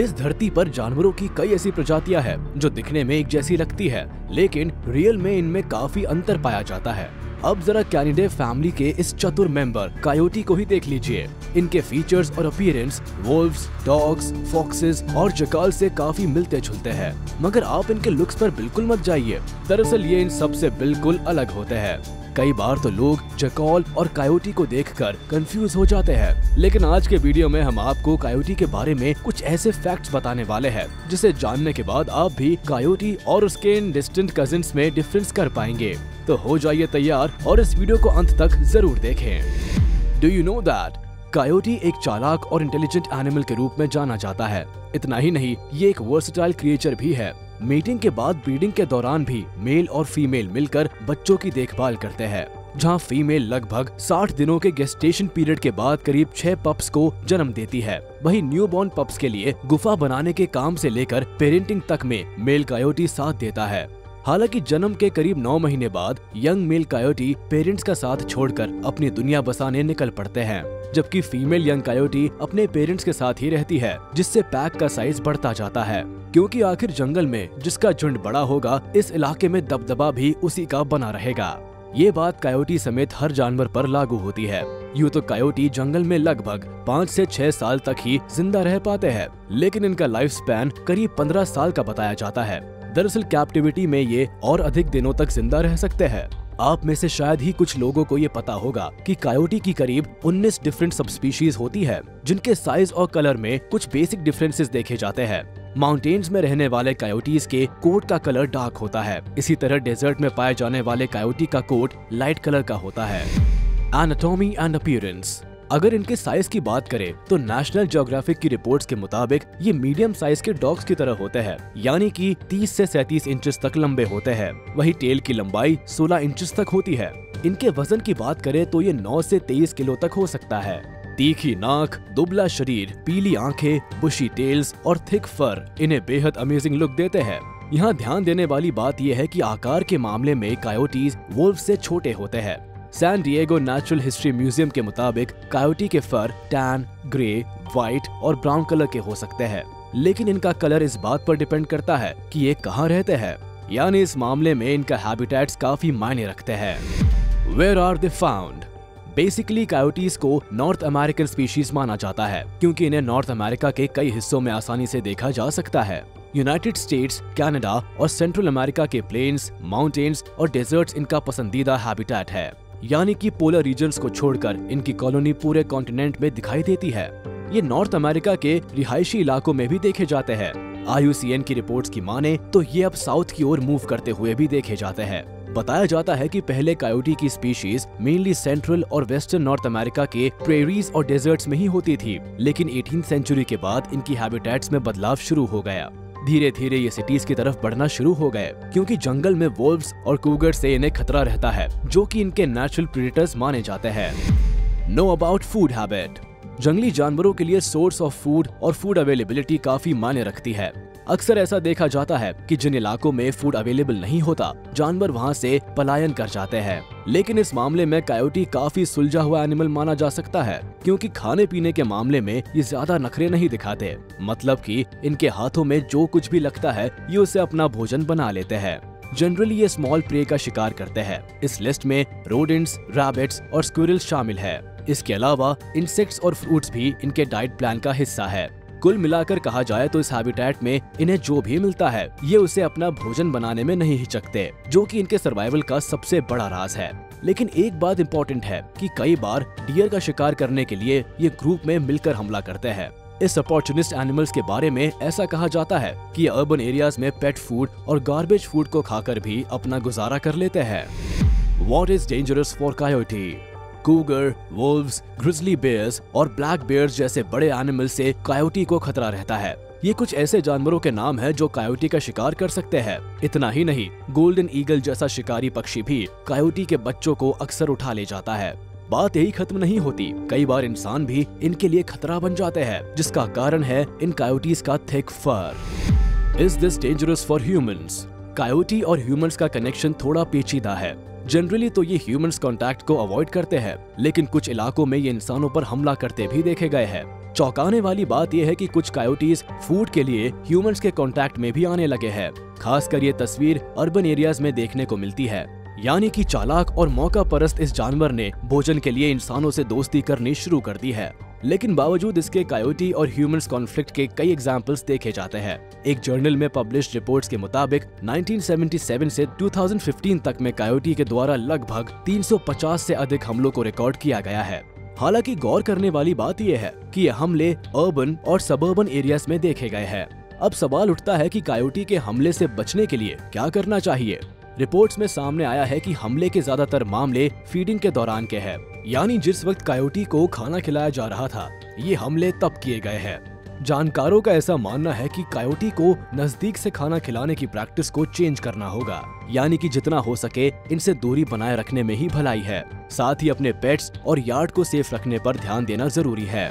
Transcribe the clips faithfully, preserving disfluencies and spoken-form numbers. इस धरती पर जानवरों की कई ऐसी प्रजातियां हैं जो दिखने में एक जैसी लगती है, लेकिन रियल में इनमें काफी अंतर पाया जाता है। अब जरा कैनिडे फैमिली के इस चतुर मेंबर कायोटी को ही देख लीजिए। इनके फीचर्स और अपीयरेंस वोल्व्स, डॉग्स, फॉक्सेस और जकाल से काफी मिलते जुलते हैं, मगर आप इनके लुक्स पर बिल्कुल मत जाइए। दरअसल ये इन सब से बिल्कुल अलग होते हैं। कई बार तो लोग जकॉल और कायोटी को देखकर कंफ्यूज हो जाते हैं, लेकिन आज के वीडियो में हम आपको कायोटी के बारे में कुछ ऐसे फैक्ट्स बताने वाले हैं जिसे जानने के बाद आप भी कायोटी और उसके इन डिस्टेंट कजिन्स में डिफरेंस कर पाएंगे। तो हो जाइए तैयार और इस वीडियो को अंत तक जरूर देखें। Do you know that coyote एक चालाक और इंटेलिजेंट एनिमल के रूप में जाना जाता है। इतना ही नहीं, ये एक वर्सेटाइल क्रिएचर भी है। मेटिंग के बाद ब्रीडिंग के दौरान भी मेल और फीमेल मिलकर बच्चों की देखभाल करते हैं, जहां फीमेल लगभग साठ दिनों के गेस्टेशन पीरियड के बाद करीब छह पप्स को जन्म देती है। वहीं न्यूबॉर्न पप्स के लिए गुफा बनाने के काम से लेकर पेरेंटिंग तक में मेल कायोटी साथ देता है। हालांकि जन्म के करीब नौ महीने बाद यंग मेल कायोटी पेरेंट्स का साथ छोड़कर अपनी दुनिया बसाने निकल पड़ते हैं, जबकि फीमेल यंग कायोटी अपने पेरेंट्स के साथ ही रहती है, जिससे पैक का साइज बढ़ता जाता है। क्योंकि आखिर जंगल में जिसका झुंड बड़ा होगा, इस इलाके में दबदबा भी उसी का बना रहेगा। ये बात कायोटी समेत हर जानवर पर लागू होती है। यूँ तो कायोटी जंगल में लगभग पाँच से छह साल तक ही जिंदा रह पाते हैं, लेकिन इनका लाइफ स्पैन करीब पंद्रह साल का बताया जाता है। दरअसल कैप्टिविटी में ये और अधिक दिनों तक जिंदा रह सकते हैं। आप में से शायद ही कुछ लोगों को ये पता होगा कि कायोटी की करीब उन्नीस डिफरेंट सबस्पीशीज होती है, जिनके साइज और कलर में कुछ बेसिक डिफरेंसेस देखे जाते हैं। माउंटेन्स में रहने वाले कायोटीज के कोट का कलर डार्क होता है। इसी तरह डेजर्ट में पाए जाने वाले कायोटी का कोट लाइट कलर का होता है। Anatomy and appearance. अगर इनके साइज की बात करें तो नेशनल ज्योग्राफिक की रिपोर्ट्स के मुताबिक ये मीडियम साइज के डॉग्स की तरह होते हैं, यानी कि तीस से सैंतीस इंचेस तक लंबे होते हैं। वहीं टेल की लंबाई सोलह इंचेस तक होती है। इनके वजन की बात करें तो ये नौ से तेईस किलो तक हो सकता है। तीखी नाक, दुबला शरीर, पीली आंखें, बुशी टेल्स और थिक फर इन्हें बेहद अमेजिंग लुक देते हैं। यहाँ ध्यान देने वाली बात यह है कि आकार के मामले में कायोटीज वुल्फ से छोटे होते हैं। San Diego natural history museum के मुताबिक कायोटी के फर टैन, ग्रे, व्हाइट और ब्राउन कलर के हो सकते हैं, लेकिन इनका कलर इस बात पर डिपेंड करता है कि ये कहाँ रहते हैं, यानी इस मामले में इनका हैबिटेट्स काफी मायने रखते हैं। Where are they found. Basically coyotes को नॉर्थ अमेरिकन स्पीशीज माना जाता है, क्योंकि इन्हें नॉर्थ अमेरिका के कई हिस्सों में आसानी से देखा जा सकता है। यूनाइटेड स्टेट्स, कनाडा और सेंट्रल अमेरिका के प्लेन्स, माउंटेन्स और डेजर्ट्स इनका पसंदीदा हैबिटेट है, यानी कि पोलर रीजन्स को छोड़कर इनकी कॉलोनी पूरे कॉन्टिनेंट में दिखाई देती है। ये नॉर्थ अमेरिका के रिहायशी इलाकों में भी देखे जाते हैं। आई यू सी एन की रिपोर्ट्स की माने तो ये अब साउथ की ओर मूव करते हुए भी देखे जाते हैं। बताया जाता है कि पहले कायोटी की स्पीशीज मेनली सेंट्रल और वेस्टर्न नॉर्थ अमेरिका के प्रेरीज और डेजर्ट्स में ही होती थी, लेकिन एटीन्थ सेंचुरी के बाद इनकी हैबिटेट्स में बदलाव शुरू हो गया। धीरे धीरे ये सिटीज की तरफ बढ़ना शुरू हो गए, क्योंकि जंगल में वोल्व्स और कूगर से इन्हें खतरा रहता है, जो कि इनके नेचुरल प्रेडेटर्स माने जाते हैं। Know about food habit. जंगली जानवरों के लिए सोर्स ऑफ फूड और फूड अवेलेबिलिटी काफी मायने रखती है। अक्सर ऐसा देखा जाता है कि जिन इलाकों में फूड अवेलेबल नहीं होता, जानवर वहां से पलायन कर जाते हैं, लेकिन इस मामले में कायोटी काफी सुलझा हुआ एनिमल माना जा सकता है, क्योंकि खाने पीने के मामले में ये ज्यादा नखरे नहीं दिखाते। मतलब कि इनके हाथों में जो कुछ भी लगता है ये उसे अपना भोजन बना लेते हैं। जनरली ये स्मॉल प्रे का शिकार करते हैं। इस लिस्ट में रोडेंट्स, रैबिट्स और स्क्विरल शामिल है। इसके अलावा इंसेक्ट्स और फ्रूट्स भी इनके डाइट प्लान का हिस्सा है। कुल मिलाकर कहा जाए तो इस हैबिटेट में इन्हें जो भी मिलता है ये उसे अपना भोजन बनाने में नहीं हिचकते, जो कि इनके सर्वाइवल का सबसे बड़ा राज है। लेकिन एक बात इम्पोर्टेंट है कि कई बार डियर का शिकार करने के लिए ये ग्रुप में मिलकर हमला करते हैं। इस अपॉर्चुनिस्ट एनिमल्स के बारे में ऐसा कहा जाता है कि अर्बन एरियाज में पेट फूड और गार्बेज फूड को खाकर भी अपना गुजारा कर लेते हैं। What is dangerous for coyote. Cougar, wolves, grizzly bears और ब्लैक बेयर्स जैसे बड़े एनिमल से कायोटी को खतरा रहता है। ये कुछ ऐसे जानवरों के नाम हैं जो कायोटी का शिकार कर सकते हैं। इतना ही नहीं, गोल्डन ईगल जैसा शिकारी पक्षी भी कायोटी के बच्चों को अक्सर उठा ले जाता है। बात यही खत्म नहीं होती, कई बार इंसान भी इनके लिए खतरा बन जाते हैं, जिसका कारण है इन कायोटीज का thick fur. Is this dangerous for humans. Coyote और ह्यूमंस का कनेक्शन थोड़ा पेचीदा है। जनरली तो ये ह्यूमंस कांटेक्ट को अवॉइड करते हैं, लेकिन कुछ इलाकों में ये इंसानों पर हमला करते भी देखे गए हैं। चौंकाने वाली बात यह है कि कुछ कायोटीज फूड के लिए ह्यूमंस के कांटेक्ट में भी आने लगे हैं। खासकर ये तस्वीर अर्बन एरियाज में देखने को मिलती है। यानी कि चालाक और मौका परस्त इस जानवर ने भोजन के लिए इंसानों से दोस्ती करनी शुरू कर दी है। लेकिन बावजूद इसके कायोटी और ह्यूमंस कॉन्फ्लिक्ट के कई एग्जाम्पल्स देखे जाते हैं। एक जर्नल में पब्लिश रिपोर्ट्स के मुताबिक नाइनटीन सेवेंटी सेवन से दो हज़ार पंद्रह तक में कायोटी के द्वारा लगभग तीन सौ पचास से अधिक हमलों को रिकॉर्ड किया गया है। हालांकि गौर करने वाली बात यह है कि ये हमले अर्बन और सबअर्बन एरियाज में देखे गए हैं। अब सवाल उठता है कि कायोटी के हमले से बचने के लिए क्या करना चाहिए। रिपोर्ट्स में सामने आया है कि हमले के ज्यादातर मामले फीडिंग के दौरान के हैं, यानी जिस वक्त कायोटी को खाना खिलाया जा रहा था ये हमले तब किए गए हैं। जानकारों का ऐसा मानना है कि कायोटी को नजदीक से खाना खिलाने की प्रैक्टिस को चेंज करना होगा, यानी कि जितना हो सके इनसे दूरी बनाए रखने में ही भलाई है। साथ ही अपने पेट्स और यार्ड को सेफ रखने पर ध्यान देना जरूरी है।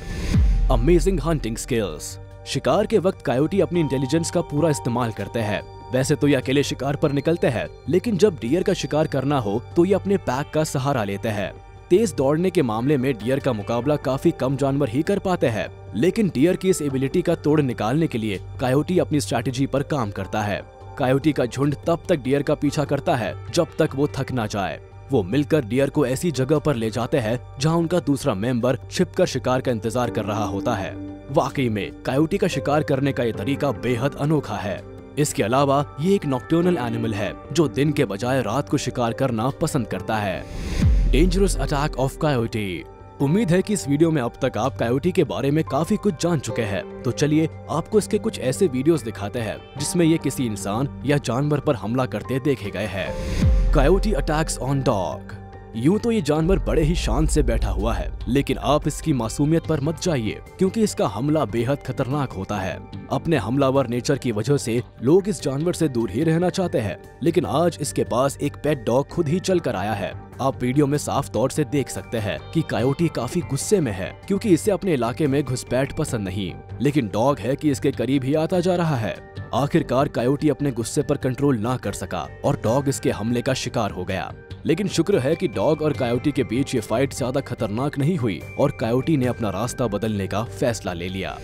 Amazing hunting skills. शिकार के वक्त कायोटी अपनी इंटेलिजेंस का पूरा इस्तेमाल करते हैं। वैसे तो ये अकेले शिकार पर निकलते हैं, लेकिन जब डियर का शिकार करना हो तो ये अपने पैक का सहारा लेते हैं। तेज दौड़ने के मामले में डियर का मुकाबला काफी कम जानवर ही कर पाते हैं, लेकिन डियर की इस एबिलिटी का तोड़ निकालने के लिए कायोटी अपनी स्ट्रैटेजी पर काम करता है। कायोटी का झुंड तब तक डियर का पीछा करता है जब तक वो थक ना जाए। वो मिलकर डियर को ऐसी जगह पर ले जाते हैं जहाँ उनका दूसरा मेंबर छिपकर शिकार का इंतजार कर रहा होता है। वाकई में कायोटी का शिकार करने का ये तरीका बेहद अनोखा है। इसके अलावा ये एक नॉक्टर्नल एनिमल है जो दिन के बजाय रात को शिकार करना पसंद करता है। Dangerous attack of coyote. उम्मीद है कि इस वीडियो में अब तक आप कायोटी के बारे में काफी कुछ जान चुके हैं। तो चलिए आपको इसके कुछ ऐसे वीडियोस दिखाते हैं जिसमें ये किसी इंसान या जानवर पर हमला करते देखे गए हैं। Coyote attacks on dog. यूं तो ये जानवर बड़े ही शांत से बैठा हुआ है, लेकिन आप इसकी मासूमियत पर मत जाइए क्योंकि इसका हमला बेहद खतरनाक होता है। अपने हमलावर नेचर की वजह से लोग इस जानवर से दूर ही रहना चाहते हैं, लेकिन आज इसके पास एक पेट डॉग खुद ही चल कर आया है। आप वीडियो में साफ तौर से देख सकते हैं कि कायोटी काफी गुस्से में है क्योंकि इसे अपने इलाके में घुसपैठ पसंद नहीं, लेकिन डॉग है कि इसके करीब ही आता जा रहा है। आखिरकार कायोटी अपने गुस्से पर कंट्रोल ना कर सका और डॉग इसके हमले का शिकार हो गया। लेकिन शुक्र है कि डॉग और कायोटी के बीच ये फाइट ज्यादा खतरनाक नहीं हुई और कायोटी ने अपना रास्ता बदलने का फैसला ले लिया।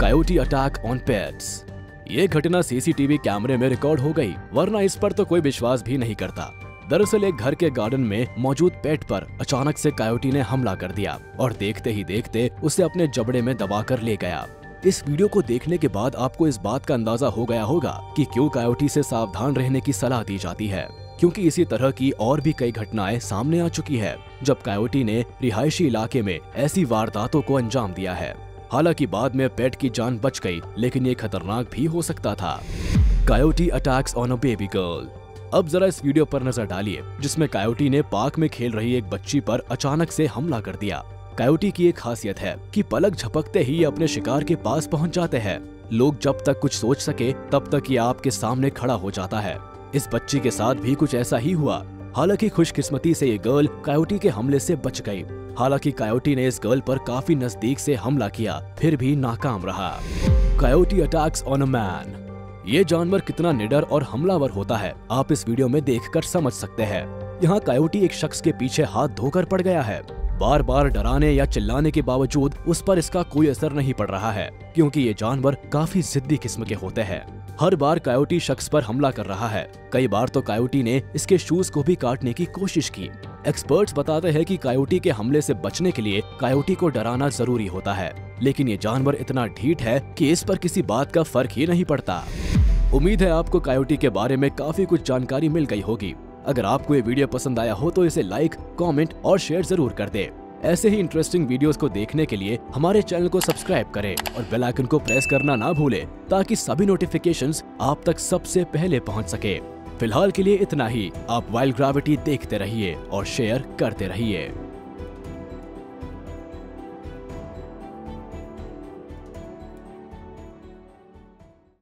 Coyote attack on pets. ये घटना सीसीटीवी कैमरे में रिकॉर्ड हो गई, वरना इस पर तो कोई विश्वास भी नहीं करता। दरअसल एक घर के गार्डन में मौजूद पेट पर अचानक से कायोटी ने हमला कर दिया और देखते ही देखते उसे अपने जबड़े में दबाकर ले गया। इस वीडियो को देखने के बाद आपको इस बात का अंदाजा हो गया होगा कि क्यों कायोटी से सावधान रहने की सलाह दी जाती है, क्योंकि इसी तरह की और भी कई घटनाएं सामने आ चुकी है जब कायोटी ने रिहायशी इलाके में ऐसी वारदातों को अंजाम दिया है। हालांकि बाद में पेट की जान बच गई, लेकिन ये खतरनाक भी हो सकता था। Coyote attacks on a baby girl. अब जरा इस वीडियो पर नजर डालिए जिसमें कायोटी ने पार्क में खेल रही एक बच्ची पर अचानक से हमला कर दिया। कायोटी की एक खासियत है कि पलक झपकते ही ये अपने शिकार के पास पहुंच जाते हैं। लोग जब तक कुछ सोच सके तब तक ये आपके सामने खड़ा हो जाता है। इस बच्ची के साथ भी कुछ ऐसा ही हुआ। हालांकि खुशकिस्मती से ये गर्ल कायोटी के हमले से बच गई। हालांकि कायोटी ने इस गर्ल पर काफी नजदीक से हमला किया, फिर भी नाकाम रहा। Coyote attacks on a man. ये जानवर कितना निडर और हमलावर होता है आप इस वीडियो में देखकर समझ सकते हैं। यहाँ कायोटी एक शख्स के पीछे हाथ धोकर पड़ गया है। बार बार डराने या चिल्लाने के बावजूद उस पर इसका कोई असर नहीं पड़ रहा है क्योंकि ये जानवर काफी जिद्दी किस्म के होते हैं। हर बार कायोटी शख्स पर हमला कर रहा है। कई बार तो कायोटी ने इसके शूज को भी काटने की कोशिश की। एक्सपर्ट्स बताते हैं कि कायोटी के हमले से बचने के लिए कायोटी को डराना जरूरी होता है, लेकिन ये जानवर इतना ढीठ है कि इस पर किसी बात का फर्क ही नहीं पड़ता। उम्मीद है आपको कायोटी के बारे में काफी कुछ जानकारी मिल गई होगी। अगर आपको ये वीडियो पसंद आया हो तो इसे लाइक, कमेंट और शेयर जरूर कर दें। ऐसे ही इंटरेस्टिंग वीडियोस को देखने के लिए हमारे चैनल को सब्सक्राइब करें और बेल आइकन को प्रेस करना ना भूलें ताकि सभी नोटिफिकेशंस आप तक सबसे पहले पहुंच सके। फिलहाल के लिए इतना ही। आप वाइल्ड ग्रेविटी देखते रहिए और शेयर करते रहिए।